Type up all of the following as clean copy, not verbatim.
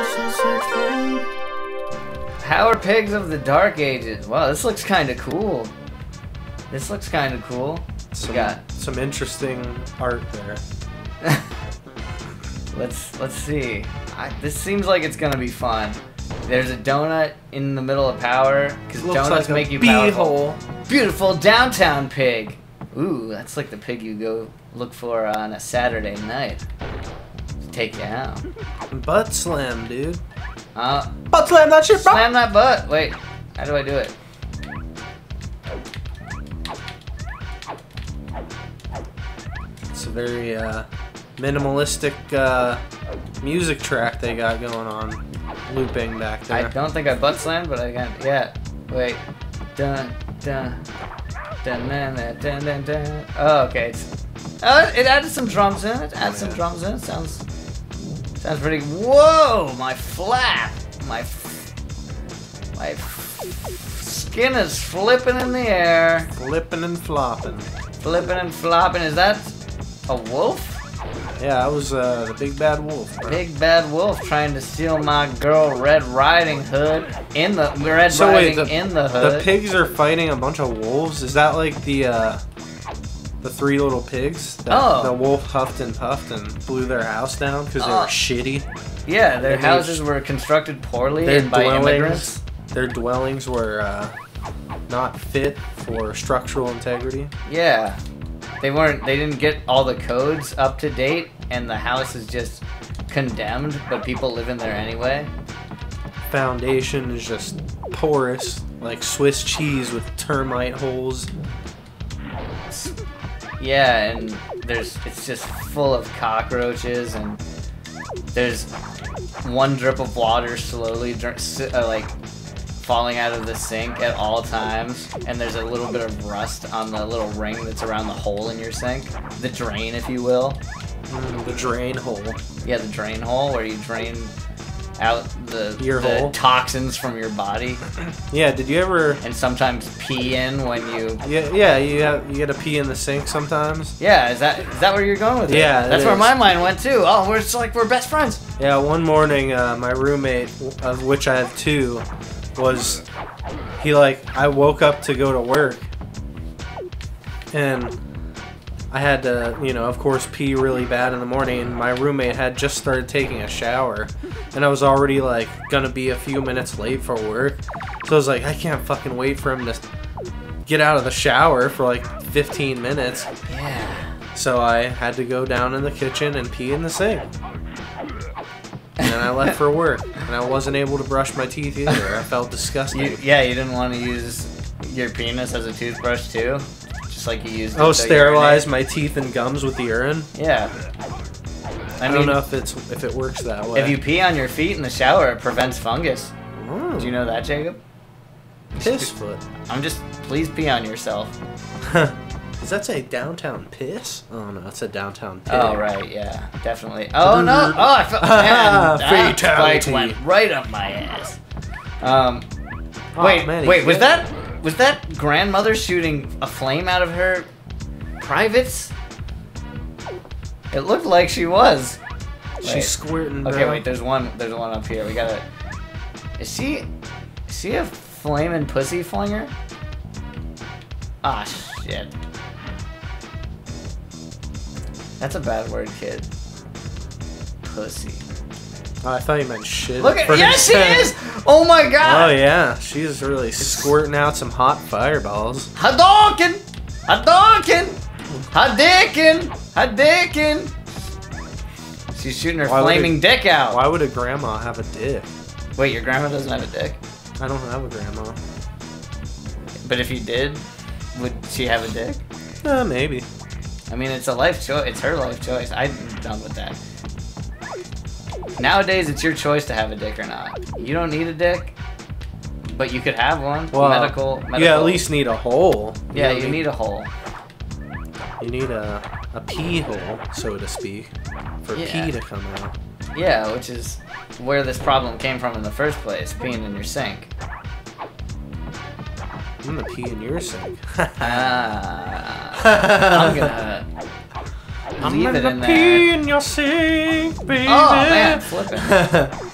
also search for. Power Pigs of the Dark Ages. Wow, this looks kind of cool. This looks kind of cool. We got some interesting art there. Let's see. This seems like it's gonna be fun. There's a donut in the middle of power because donuts make you powerful. Beautiful downtown pig. Ooh, that's like the pig you go look for on a Saturday night. Take you out. Butt slam, dude. Butt slam that shit, bro. Slam that butt. Wait, how do I do it? It's a very minimalistic music track they got going on, looping back there. I don't think I butt slammed, but I got yeah. Wait, dun dun dun dun dun dun dun. Oh, okay. It added some drums in it. Sounds pretty. Whoa, my flap, my skin is flipping in the air. Flipping and flopping. Flipping and flopping. Is that a wolf? Yeah, that was the big bad wolf. Bro. Big bad wolf trying to steal my girl Red Riding Hood in the Red Riding Hood. The pigs are fighting a bunch of wolves. Is that like the three little pigs? The wolf huffed and puffed and blew their house down because they were shitty. Yeah, their houses were constructed poorly by immigrants. Their dwellings were not fit for structural integrity. Yeah. They didn't get all the codes up to date, and the house is just condemned, but people live in there anyway. Foundation is just porous, like Swiss cheese with termite holes. Yeah, and it's just full of cockroaches, and there's one drip of water slowly falling out of the sink at all times, and there's a little bit of rust on the little ring that's around the hole in your sink. The drain, if you will. The drain hole. Yeah, the drain hole where you drain out the toxins from your body. Yeah, did you ever... And sometimes pee in when you... Yeah, you gotta pee in the sink sometimes. Yeah, is that where you're going with it? Yeah, that's where my mind went too. Oh, we're best friends. Yeah, one morning, my roommate, of which I have two, I woke up to go to work, and I had to, of course, pee really bad in the morning, and my roommate had just started taking a shower, and I was already, gonna be a few minutes late for work, so I was like, I can't fucking wait for him to get out of the shower for, 15 minutes. Yeah. So I had to go down in the kitchen and pee in the sink. And then I left for work, and I wasn't able to brush my teeth either. I felt disgusting. You didn't want to use your penis as a toothbrush too, just like you used. Oh, sterilize my teeth and gums with the urine. Yeah. I don't know if it works that way. If you pee on your feet in the shower, it prevents fungus. Ooh. Do you know that, Jacob? Piss foot. Please pee on yourself. Does that say downtown piss? Oh no, it said downtown pig. Oh right, yeah, definitely. Oh no! Oh, I felt that spike went right up my ass. Wait, was that grandmother shooting a flame out of her privates? It looked like she was. She's squirting. Bro. Okay, wait. There's one up here. We gotta. Is she a flaming pussy flinger? Ah shit. That's a bad word, kid. Pussy. Oh, I thought you meant shit. Look at yes, she is! Oh my god! Oh yeah, she's really squirting out some hot fireballs. Hadouken! Hadouken! Hadouken! Hadouken! She's shooting her flaming dick out. Why would a grandma have a dick? Wait, your grandma doesn't have a dick? I don't have a grandma. But if you did, would she have a dick? Maybe. I mean, it's a life choice. It's her life choice. I'm done with that. Nowadays, it's your choice to have a dick or not. You don't need a dick, but you could have one. Well, medical. You at least need a hole. Yeah, you need a hole. You need a pee hole, so to speak, for pee to come out. Yeah, which is where this problem came from in the first place, peeing in your sink. I'm gonna pee in your sink. I'm gonna pee in your sink, baby. Oh man, I'm flipping.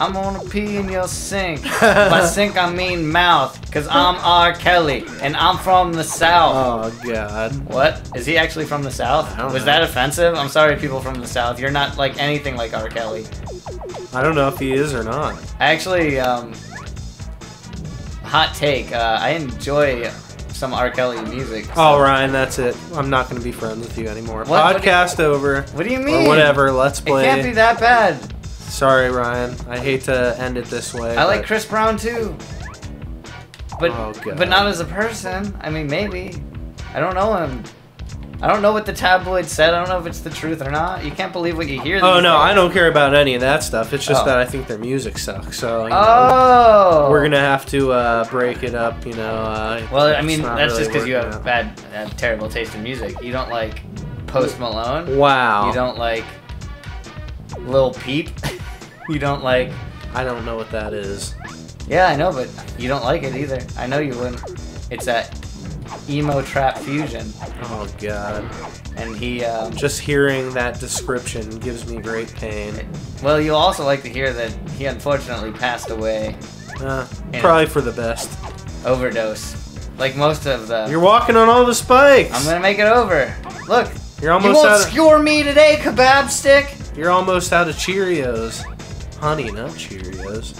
I'm gonna pee in your sink. By sink I mean mouth, because I'm R. Kelly, and I'm from the South. Oh, God. What? Is he actually from the South? I don't know. Was that offensive? I'm sorry, people from the South. You're not, like, anything like R. Kelly. I don't know if he is or not. Actually, hot take. I enjoy some R. Kelly music. So. Oh, Ryan, that's it. I'm not going to be friends with you anymore. What? Podcast over. What do you mean? Or whatever. Let's play. It can't be that bad. Sorry, Ryan. I hate to end it this way. I like Chris Brown, too. But, oh, but not as a person. I mean, maybe. I don't know him. I don't know what the tabloid said. I don't know if it's the truth or not. You can't believe what you hear. Oh, no, days. I don't care about any of that stuff. It's just that I think their music sucks. So, you know, we're going to have to break it up, you know. Well, I mean, that's really just because you have bad, terrible taste in music. You don't like Post Malone. Wow. You don't like Lil Peep. You don't like... I don't know what that is. Yeah, I know, but you don't like it either. I know you wouldn't. It's that... emo trap fusion. Oh, God. And he, just hearing that description gives me great pain. Well, you'll also like to hear that he unfortunately passed away. Probably for the best. Overdose. Like most of the... You're walking on all the spikes! I'm gonna make it over. Look! You're almost skewer me today, kebab stick! You're almost out of Cheerios. Honey Nut Cheerios.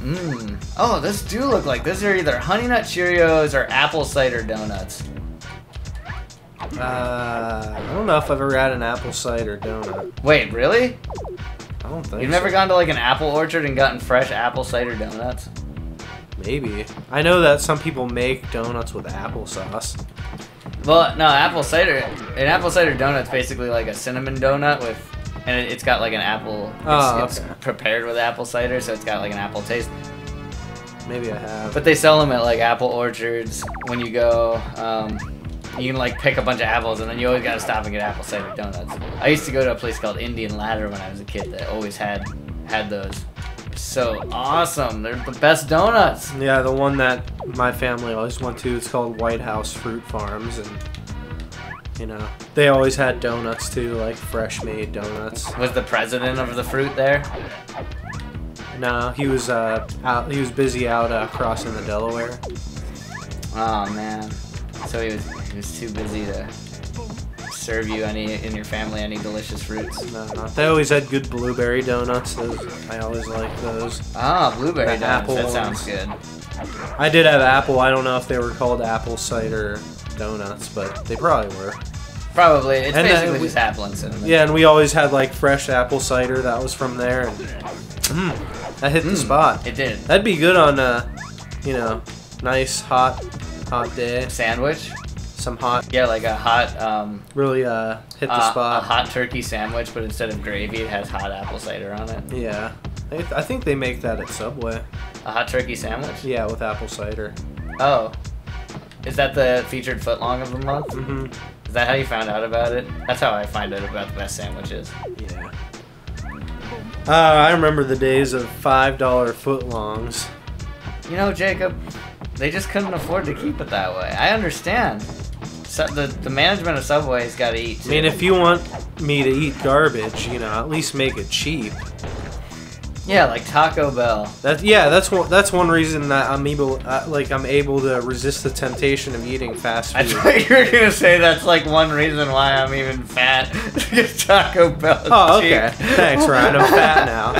Mmm. Oh, those do look like those are either Honey Nut Cheerios or apple cider donuts. I don't know if I've ever had an apple cider donut. Wait, really? I don't think so. You've never gone to like an apple orchard and gotten fresh apple cider donuts? Maybe. I know that some people make donuts with applesauce. Well, no, apple cider. An apple cider donut's basically like a cinnamon donut with. And it's got like an apple, it's prepared with apple cider, so it's got like an apple taste. Maybe I have. But they sell them at like apple orchards when you go. You can like pick a bunch of apples and then you always gotta stop and get apple cider donuts. I used to go to a place called Indian Ladder when I was a kid that always had those. So awesome. They're the best donuts. Yeah, the one that my family always went to, it's called White House Fruit Farms. And you know, they always had donuts too, like fresh-made donuts. Was the president of the fruit there? No, he was out. He was busy out crossing the Delaware. Oh man, so he was too busy to serve you and your family any delicious fruits. No, no. They always had good blueberry donuts. Those, I always liked those. Ah, blueberry donuts. That sounds good. I did have apple. I don't know if they were called apple cider donuts, but they probably were. Probably. It's basically just apple and cinnamon. Yeah, and we always had like fresh apple cider that was from there. And, that hit the spot. It did. That'd be good on a, you know, nice hot day. Sandwich. Some hot. Yeah, like a hot. Really hit the spot. A hot turkey sandwich, but instead of gravy, it has hot apple cider on it. Yeah, I think they make that at Subway. A hot turkey sandwich. Yeah, with apple cider. Oh. Is that the featured footlong of the month? Mm-hmm. Is that how you found out about it? That's how I find out about the best sandwiches. Yeah. I remember the days of $5 footlongs. You know, Jacob, they just couldn't afford to keep it that way. I understand. So the management of Subway's got to eat, too. I mean, if you want me to eat garbage, you know, at least make it cheap. Yeah, like Taco Bell. That's one reason that I'm able, I'm able to resist the temptation of eating fast food. I thought you were gonna say that's like one reason why I'm even fat. Taco Bell. Oh, okay. Cheap. Thanks, Ryan. I'm fat now.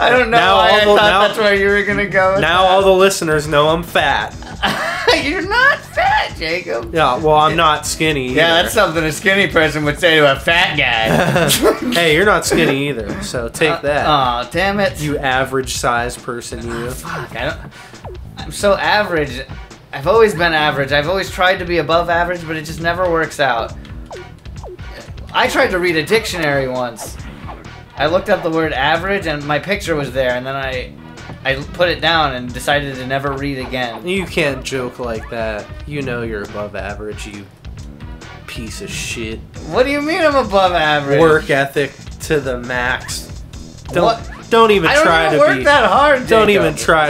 I don't know why I thought that's where you were gonna go. All the listeners know I'm fat. You're not fat, Jacob. Yeah, well, I'm not skinny either. Yeah, that's something a skinny person would say to a fat guy. Hey, you're not skinny either, so take that. Aw, damn it. You average-sized person, you. Oh, fuck, I'm so average. I've always been average. I've always tried to be above average, but it just never works out. I tried to read a dictionary once. I looked up the word average, and my picture was there, and then I put it down and decided to never read again. You can't joke like that. You know you're above average, you piece of shit. What do you mean I'm above average? Work ethic to the max. Don't even try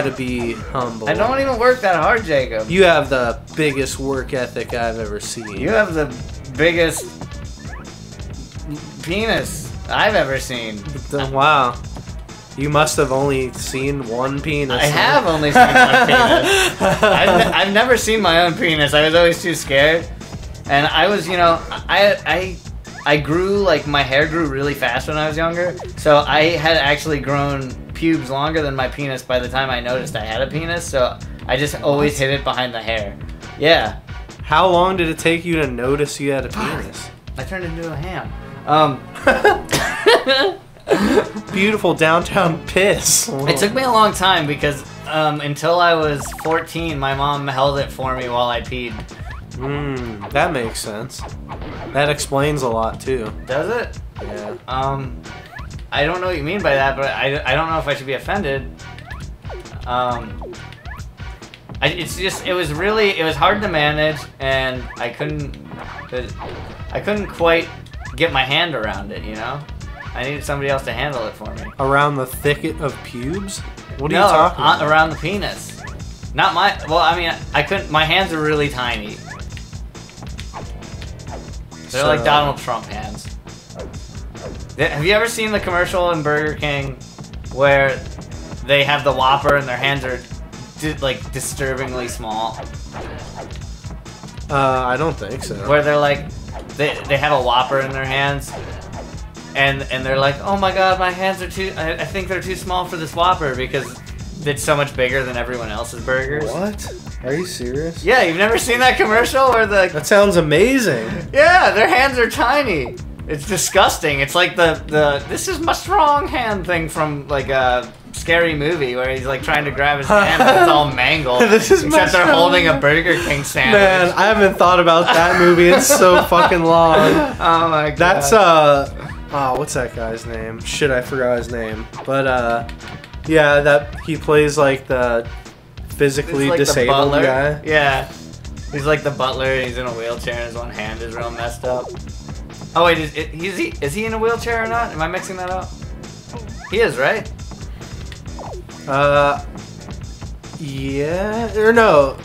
to be humble. I don't even work that hard, Jacob. You have the biggest work ethic I've ever seen. You have the biggest penis. I've ever seen. Wow. You must have only seen one penis. I have only seen one penis. I've never seen my own penis. I was always too scared. And I was, you know, I grew, like, my hair grew really fast when I was younger. So I had actually grown pubes longer than my penis by the time I noticed I had a penis. So I just always hid it behind the hair. Yeah. How long did it take you to notice you had a penis? I turned into a ham. Beautiful downtown piss. Whoa. It took me a long time because until I was 14, my mom held it for me while I peed. Mmm, that makes sense. That explains a lot too. Does it? Yeah. I don't know what you mean by that, but I don't know if I should be offended. It's just, it was hard to manage, and I couldn't quite get my hand around it, you know? I needed somebody else to handle it for me. Around the thicket of pubes? What are you talking about? No, around the penis. Not my, well, I mean, I couldn't, my hands are really tiny. They're like Donald Trump hands. Have you ever seen the commercial in Burger King where they have the Whopper and their hands are like disturbingly small? I don't think so. Where they're like, they have a Whopper in their hands. And they're like, oh my god, my hands are too... I think they're too small for this Whopper because it's so much bigger than everyone else's burgers. What? Are you serious? Yeah, you've never seen that commercial where the... That sounds amazing. Yeah, their hands are tiny. It's disgusting. It's like the this is my strong hand thing from like a scary movie where he's like trying to grab his hand but it's all mangled. This is except they're holding a Burger King sandwich. Man, I haven't thought about that movie in so fucking long. Oh my god. That's oh, what's that guy's name? Shit, I forgot his name. But, yeah, that he plays, like, the physically disabled guy. Yeah. He's, like, the butler, and he's in a wheelchair, and his one hand is real messed up. Oh, wait, is he in a wheelchair or not? Am I mixing that up? He is, right? Yeah, or no.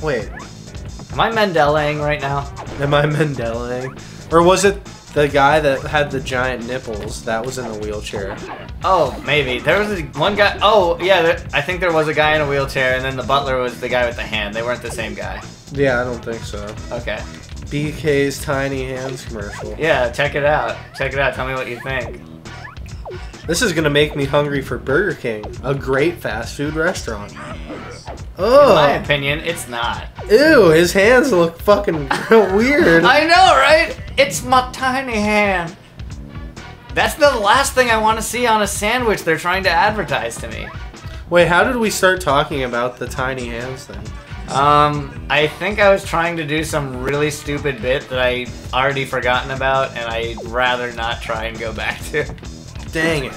Wait. Am I Mendelaing right now? Am I Mendelaing? Or was it... The guy that had the giant nipples, that was in the wheelchair. Oh, maybe. There was one guy... Oh, yeah, I think there was a guy in a wheelchair, and then the butler was the guy with the hand. They weren't the same guy. Yeah, I don't think so. Okay. BK's Tiny Hands commercial. Yeah, check it out. Check it out. Tell me what you think. This is going to make me hungry for Burger King, a great fast food restaurant. Oh. In my opinion, it's not. Ew, his hands look fucking weird. I know, right? It's my tiny hand. That's the last thing I want to see on a sandwich they're trying to advertise to me. Wait, how did we start talking about the tiny hands thing? I think I was trying to do some really stupid bit that I already forgotten about, and I'd rather not try and go back to. Dang it.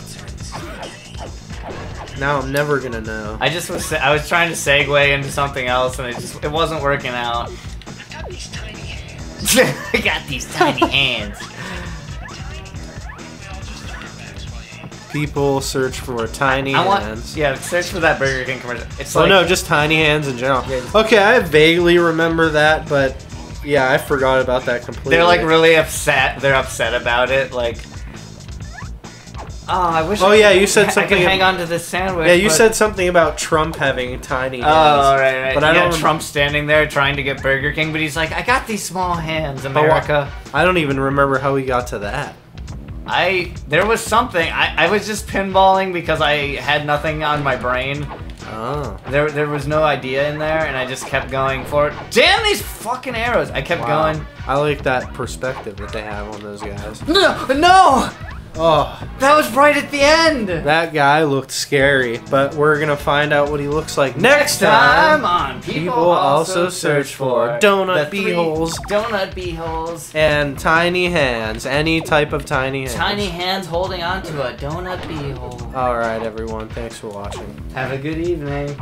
Now I'm never gonna know. I was trying to segue into something else, and it wasn't working out. I got these tiny hands. I got these tiny hands. People search for tiny hands. Yeah, search for that Burger King commercial. It's like, oh no, just tiny hands in general. Okay, I vaguely remember that, but yeah, I forgot about that completely. They're like really upset. They're upset about it, like. Oh, I wish. Oh yeah, you said something. I could hang on to this sandwich. Yeah, you said something about Trump having tiny hands. Oh right. But I don't. Trump standing there trying to get Burger King, but he's like, "I got these small hands, America." I don't even remember how we got to that. There was something. I was just pinballing because I had nothing on my brain. Oh. There was no idea in there, and I just kept going for it. Damn these fucking arrows! I kept going. I like that perspective that they have on those guys. No, no. Oh, that was right at the end! That guy looked scary, but we're gonna find out what he looks like next time on People Also Search For Donut Beeholes. Donut Beeholes. And Tiny Hands. Any type of tiny hands. Tiny hands holding onto a donut beehole. Alright, everyone. Thanks for watching. Have a good evening.